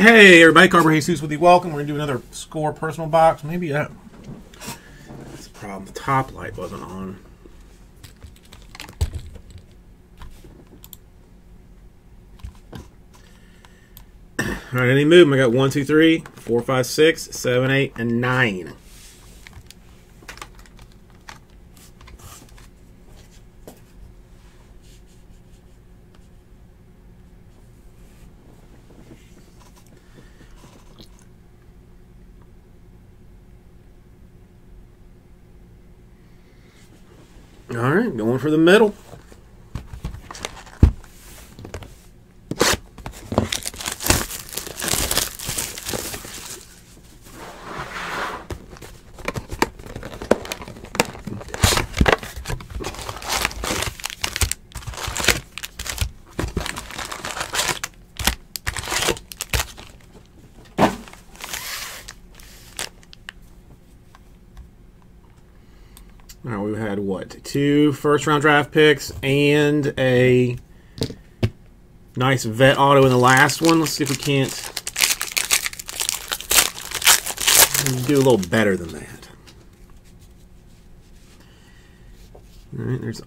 Hey everybody, Carver Hayes with you. Welcome. We're going to do another score personal box. Maybe that's the problem. The top light wasn't on. Alright, any movement. I got 1, 2, 3, 4, 5, 6, 7, 8, and 9. All right, going for the middle. Now we've had what, 2 first-round draft picks and a nice vet auto in the last one. Let's see if we can't do a little better than that. All right, there's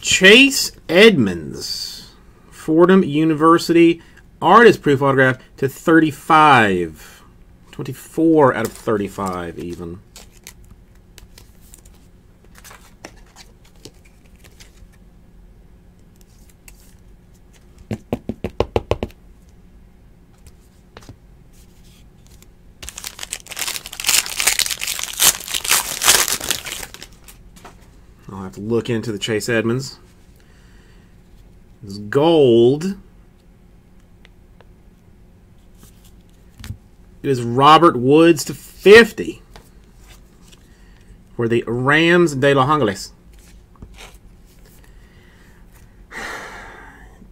Chase Edmonds, Fordham University, artist proof autograph to 35. 24 out of 35 even. I'll have to look into the Chase Edmonds. It's gold. It is Robert Woods to 50 for the Rams de Los Angeles.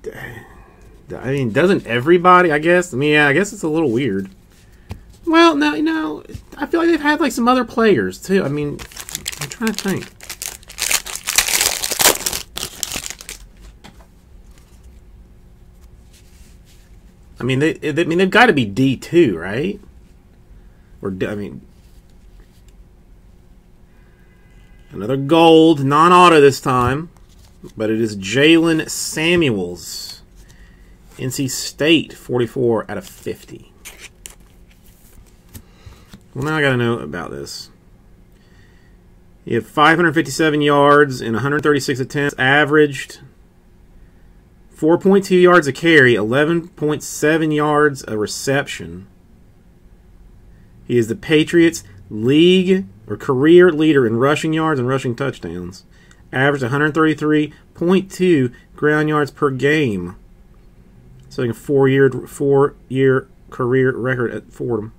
I mean, doesn't everybody, I guess? I mean, yeah, I guess it's a little weird. Well, no, you know, I feel like they've had, like, some other players, too. I mean, I'm trying to think. I mean, they've got to be D2, right? Or I mean, another gold, non-auto this time, but it is Jalen Samuels, NC State, 44 out of 50. Well, now I got to know about this. You have 557 yards and 136 attempts averaged. 4.2 yards a carry, 11.7 yards a reception. He is the Patriots league or career leader in rushing yards and rushing touchdowns. Averaged 133.2 ground yards per game. So like a four-year career record at Fordham.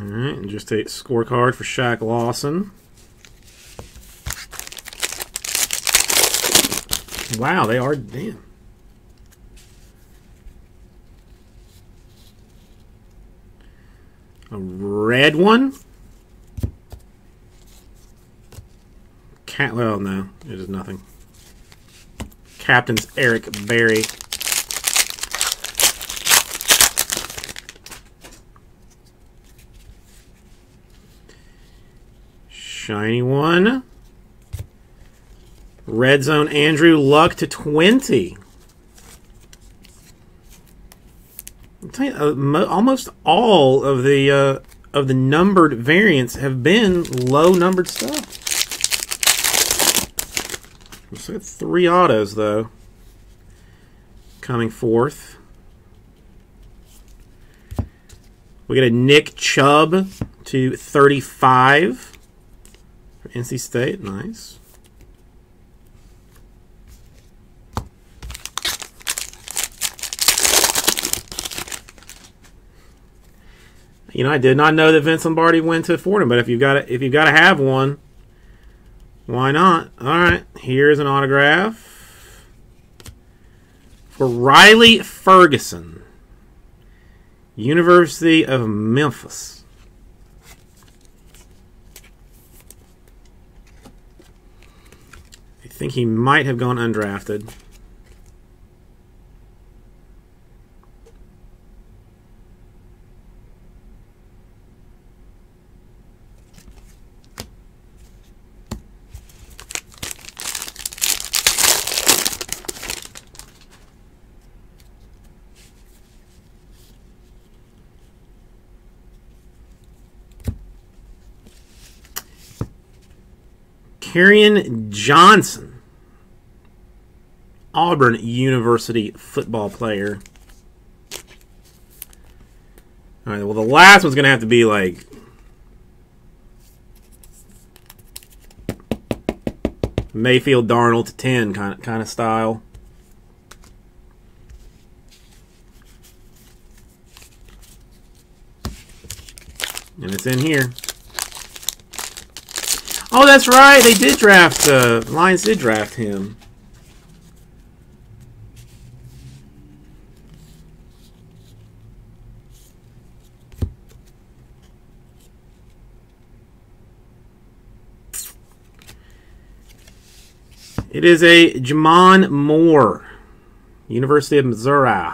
Alright, and just a scorecard for Shaq Lawson. Wow, they are, damn. A red one? Well, no, it is nothing. Captain's Eric Berry. Shiny one. Red zone, Andrew Luck to 20. I'm telling you, almost all of the numbered variants have been low numbered stuff. Looks like 3 autos though coming forth. We get a Nick Chubb to 35. NC State, nice. You know, I did not know that Vince Lombardi went to Fordham, but if you've got to have one, why not? All right, here's an autograph for Riley Ferguson, University of Memphis. I think he might have gone undrafted. Kerryon Johnson, Auburn University football player. All right, well, the last one's going to have to be like Mayfield Darnold to 10 kind of style. And it's in here. Oh, that's right. They did draft, Lions did draft him. It is a J'Mon Moore, University of Missouri.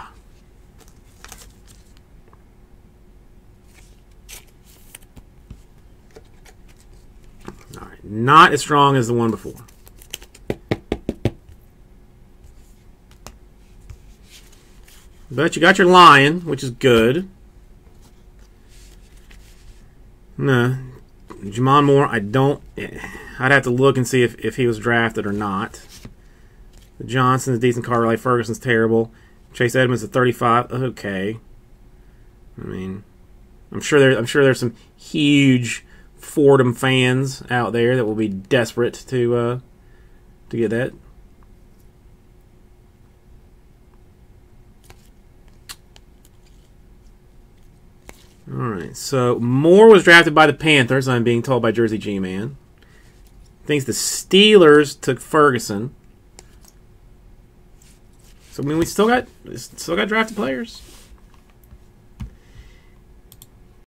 Not as strong as the one before. But you got your lion, which is good. No. J'Mon Moore, I'd have to look and see if he was drafted or not. Johnson's decent card. Riley Ferguson's terrible. Chase Edmonds at 35. Okay. I mean, I'm sure there's some huge Fordham fans out there that will be desperate to get that. All right, so Moore was drafted by the Panthers, I'm being told by Jersey G-Man. I think the Steelers took Ferguson. So I mean, we still got drafted players.